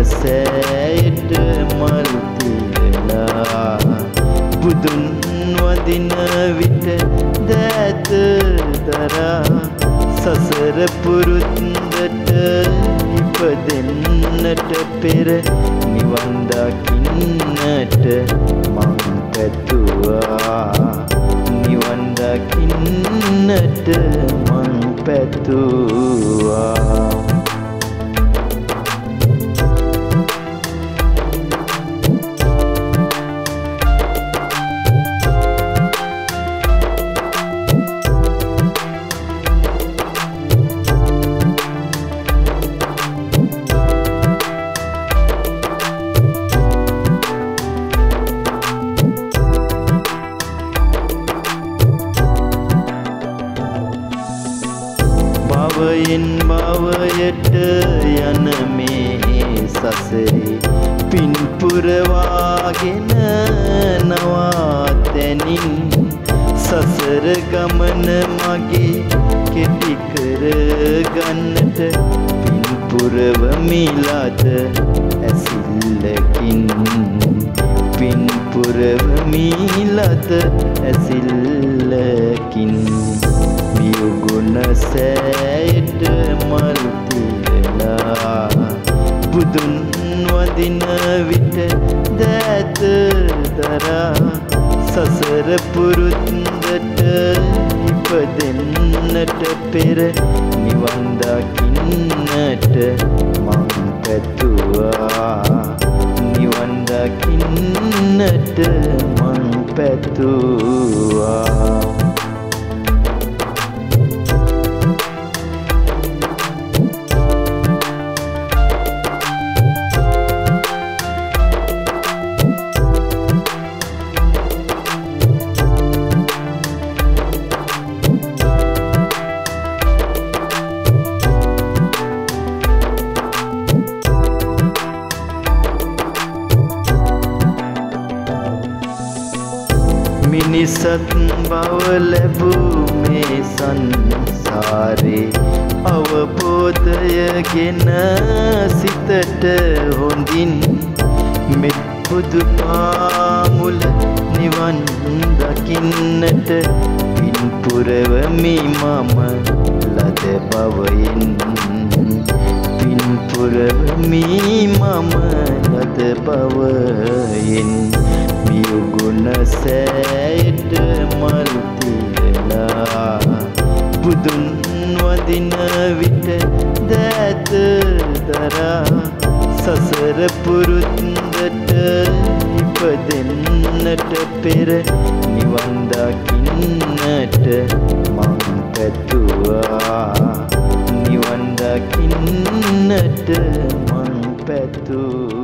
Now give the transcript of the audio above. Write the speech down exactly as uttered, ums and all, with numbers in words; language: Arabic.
السيد مرتلا بدون ودنا بيت دات ترى سسر برندت يبدنت بير نيواندا كينت مانبتوا نيواندا كينت مانبتوا بين باويت ينمي سسري بين برواغن نواتني سسر غمن ماغي كتي كرغنت بين برو ميلات اسلكين بين برو ميلات اسلكين يقولنا سيد مرتلا بدون ودنا بيت دات ترى سسر برندت يبدنت بير نيواندا كينت مانبتوا نيواندا كينت مانبتوا මිනිසත් බව ලැබූ මේ සංසාරේ අවබෝධයගෙන සිතට හොඳින් මෙත් බුදු පාමුල නිවන් දකින්නට පින් පුරවමි මම ලද බවයෙන් පින් පුරවමි මම ලද බවයෙන් يقولنا سيد مرتلا بدون ودنا بيت دات ترى سسر برندت يبدنت بير نيواندا كينت مانبتوا نيواندا كينت مانبتوا